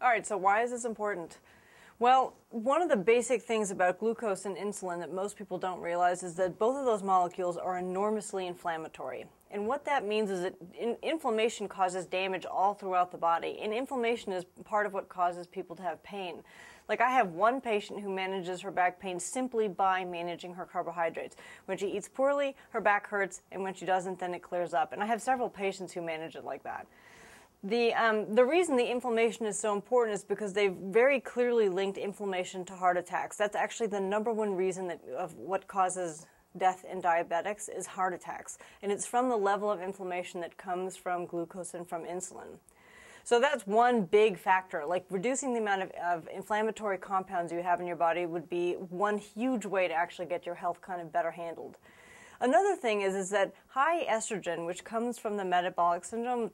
All right, so why is this important? Well, one of the basic things about glucose and insulin that most people don't realize is that both of those molecules are enormously inflammatory. And what that means is that inflammation causes damage all throughout the body. And inflammation is part of what causes people to have pain. Like, I have one patient who manages her back pain simply by managing her carbohydrates. When she eats poorly, her back hurts, and when she doesn't, then it clears up. And I have several patients who manage it like that. The reason the inflammation is so important is because they've very clearly linked inflammation to heart attacks. That's actually the #1 reason of what causes death in diabetics is heart attacks. And it's from the level of inflammation that comes from glucose and from insulin. So that's one big factor. Like, reducing the amount of inflammatory compounds you have in your body would be one huge way to actually get your health kind of better handled. Another thing is that high estrogen, which comes from the metabolic syndrome,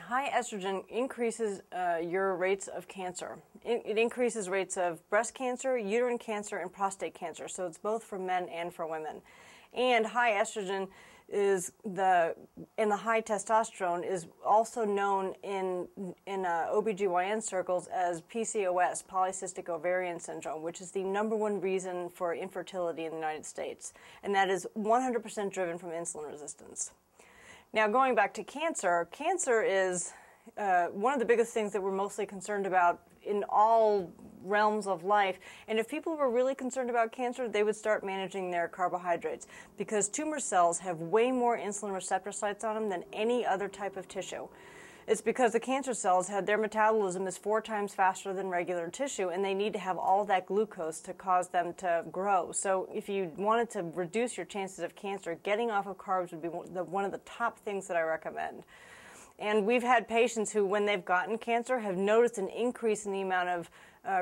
high estrogen increases your rates of cancer. It increases rates of breast cancer, uterine cancer, and prostate cancer. So it's both for men and for women. And high estrogen and the high testosterone is also known in OB-GYN circles as PCOS, polycystic ovarian syndrome, which is the #1 reason for infertility in the United States. And that is 100% driven from insulin resistance. Now, going back to cancer, cancer is one of the biggest things that we're mostly concerned about in all realms of life. And if people were really concerned about cancer, they would start managing their carbohydrates, because tumor cells have way more insulin receptor sites on them than any other type of tissue. It's because the cancer cells have their metabolism is 4 times faster than regular tissue, and they need to have all that glucose to cause them to grow. So if you wanted to reduce your chances of cancer, getting off of carbs would be one of the top things that I recommend. And we've had patients who, when they've gotten cancer, have noticed an increase in the amount of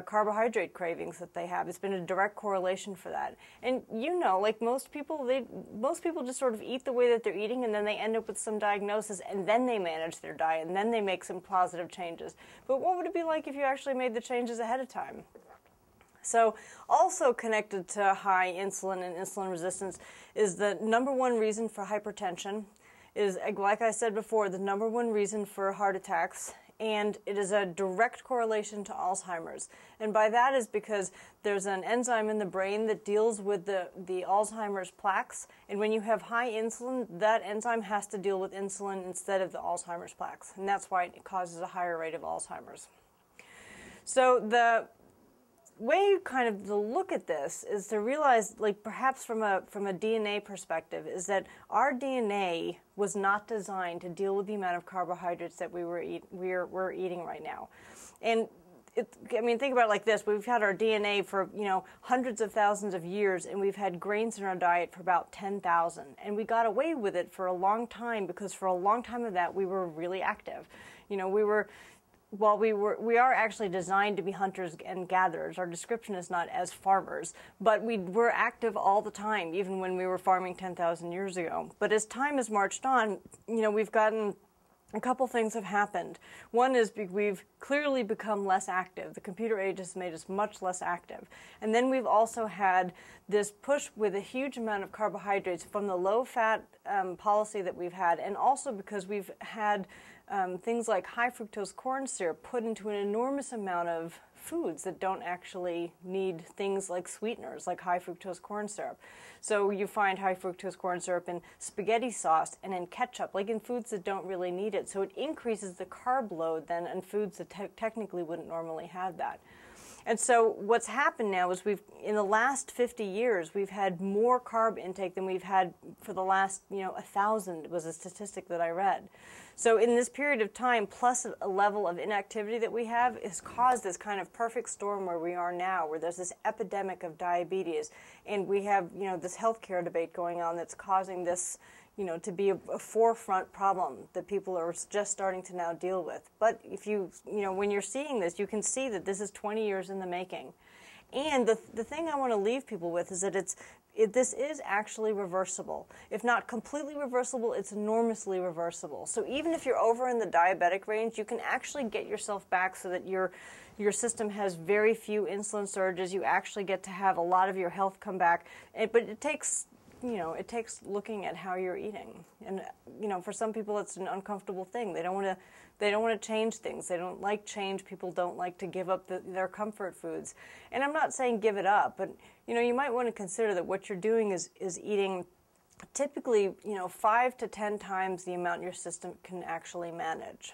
carbohydrate cravings that they have. It's been a direct correlation for that. And you know, like, most people just sort of eat the way that they're eating, and then they end up with some diagnosis, and then they manage their diet, and then they make some positive changes. But what would it be like if you actually made the changes ahead of time? So, also connected to high insulin and insulin resistance is the #1 reason for hypertension, is, like I said before, the #1 reason for heart attacks, and it is a direct correlation to Alzheimer's. And by that is because there's an enzyme in the brain that deals with the Alzheimer's plaques, and when you have high insulin, that enzyme has to deal with insulin instead of the Alzheimer's plaques, and that's why it causes a higher rate of Alzheimer's. So the way kind of to look at this is to realize, like, perhaps from a DNA perspective, is that our DNA was not designed to deal with the amount of carbohydrates that we're eating right now. And I mean, think about it like this. We've had our DNA for, you know, hundreds of thousands of years, and we've had grains in our diet for about 10,000. And we got away with it for a long time because for a long time of that, we were really active. You know, we are actually designed to be hunters and gatherers. Our description is not as farmers, but we were active all the time, even when we were farming 10,000 years ago. But as time has marched on, you know, we've gotten a couple things have happened. One is we've clearly become less active. The computer age has made us much less active. And then we've also had this push with a huge amount of carbohydrates from the low-fat policy that we've had, and also because we've had things like high fructose corn syrup put into an enormous amount of foods that don't actually need things like sweeteners, like high fructose corn syrup. So you find high fructose corn syrup in spaghetti sauce and in ketchup, like in foods that don't really need it. So it increases the carb load then in foods that technically wouldn't normally have that. And so what's happened now is in the last 50 years, we've had more carb intake than we've had for the last, you know, 1,000 was a statistic that I read. So in this period of time, plus a level of inactivity that we have, has caused this kind of perfect storm where we are now, where there's this epidemic of diabetes, and we have, you know, this healthcare debate going on that's causing this, you know, to be a forefront problem that people are just starting to now deal with. But if you know, when you're seeing this, you can see that this is 20 years in the making. And the thing I want to leave people with is that this is actually reversible. If not completely reversible, it's enormously reversible. So even if you're over in the diabetic range, you can actually get yourself back so that your system has very few insulin surges. You actually get to have a lot of your health come back. But it takes you know, it takes looking at how you're eating. And, you know, for some people it's an uncomfortable thing. They don't want to change things. They don't like change. People don't like to give up their comfort foods. And I'm not saying give it up, but, you know, you might want to consider that what you're doing is eating typically, you know, 5 to 10 times the amount your system can actually manage.